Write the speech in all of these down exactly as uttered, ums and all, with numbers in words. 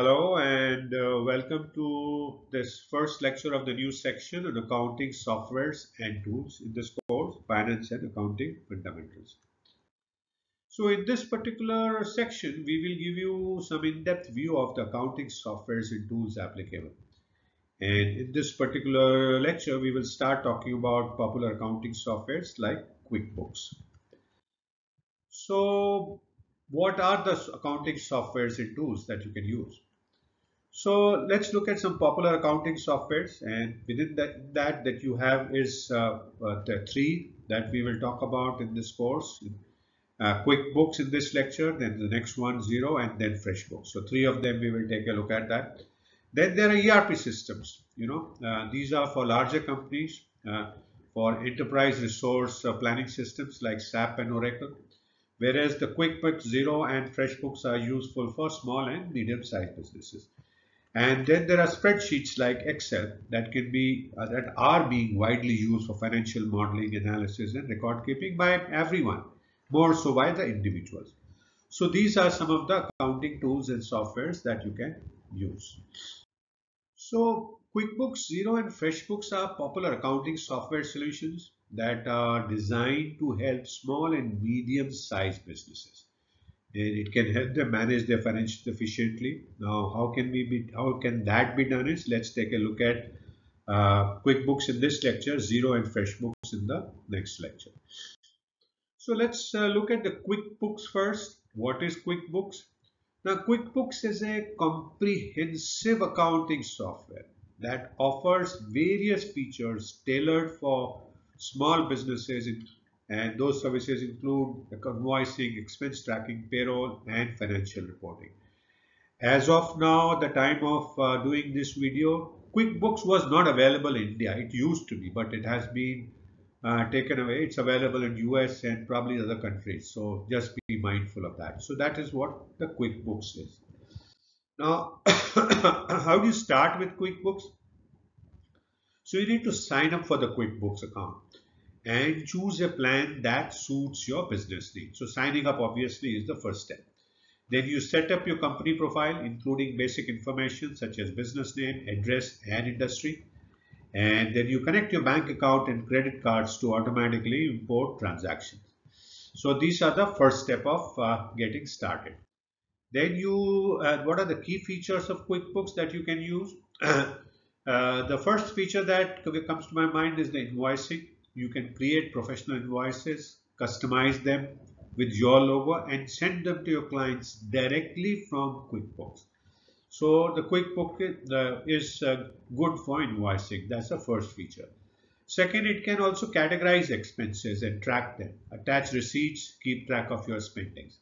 Hello and uh, welcome to this first lecture of the new section on accounting softwares and tools. In this course, finance and accounting fundamentals. So in this particular section, we will give you some in-depth view of the accounting softwares and tools applicable. And in this particular lecture, we will start talking about popular accounting softwares like QuickBooks. So what are the accounting softwares and tools that you can use? So let's look at some popular accounting softwares, and within that that, that you have is uh, uh, the three that we will talk about in this course. Uh, QuickBooks in this lecture, then the next one Xero, and then FreshBooks. So three of them we will take a look at that. Then there are E R P systems. You know, uh, these are for larger companies, uh, for enterprise resource uh, planning systems like S A P and Oracle, whereas the QuickBooks, Xero and FreshBooks are useful for small and medium-sized businesses. And then there are spreadsheets like Excel that can be uh, that are being widely used for financial modeling, analysis and record keeping by everyone, more so by the individuals. So these are some of the accounting tools and softwares that you can use. So QuickBooks, Xero and FreshBooks are popular accounting software solutions that are designed to help small and medium-sized businesses, and it can help them manage their finances efficiently. Now, how can we be? How can that be done? Is let's take a look at uh, QuickBooks in this lecture, Xero and FreshBooks in the next lecture. So let's uh, look at the QuickBooks first. What is QuickBooks? Now, QuickBooks is a comprehensive accounting software that offers various features tailored for small businesses, and those services include invoicing, expense tracking, payroll and financial reporting. As of now, the time of uh, doing this video, QuickBooks was not available in India. It used to be, but it has been uh, taken away. It's available in U S and probably other countries, so just be mindful of that. So that is what the QuickBooks is. Now how do you start with QuickBooks? So you need to sign up for the QuickBooks account and choose a plan that suits your business needs. So signing up obviously is the first step. Then you set up your company profile, including basic information such as business name, address and industry. And then you connect your bank account and credit cards to automatically import transactions. So these are the first step of uh, getting started. Then you, uh, what are the key features of QuickBooks that you can use? Uh, the first feature that comes to my mind is the invoicing. You can create professional invoices, customize them with your logo and send them to your clients directly from QuickBooks. So the QuickBooks uh, is uh, good for invoicing. That's the first feature. Second, it can also categorize expenses and track them, attach receipts, keep track of your spendings.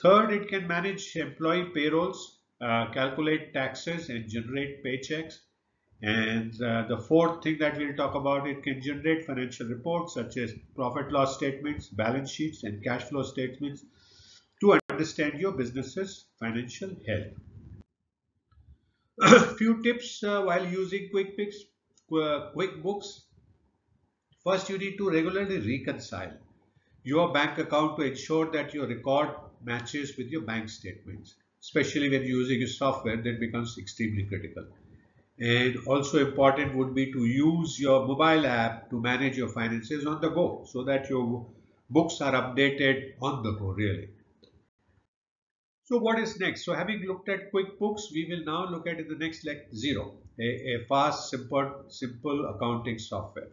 Third, it can manage employee payrolls, uh, calculate taxes and generate paychecks. And uh, the fourth thing that we'll talk about, it can generate financial reports such as profit loss statements, balance sheets and cash flow statements to understand your business's financial health. Few tips uh, while using QuickBooks, uh, QuickBooks. First, you need to regularly reconcile your bank account to ensure that your record matches with your bank statements. Especially when using a software, that becomes extremely critical. And also important would be to use your mobile app to manage your finances on the go, so that your books are updated on the go really. So what is next? So having looked at QuickBooks, we will now look at in the next lecture Xero, a, a fast, simple, simple accounting software.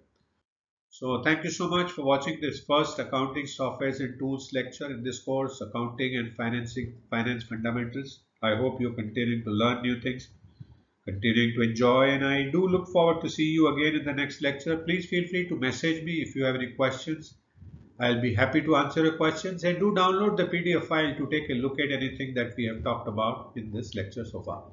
So thank you so much for watching this first accounting softwares and tools lecture in this course, accounting and financing finance fundamentals. I hope you're continuing to learn new things, continuing to enjoy, and I do look forward to see you again in the next lecture. Please feel free to message me if you have any questions. I'll be happy to answer your questions, and do download the P D F file to take a look at anything that we have talked about in this lecture so far.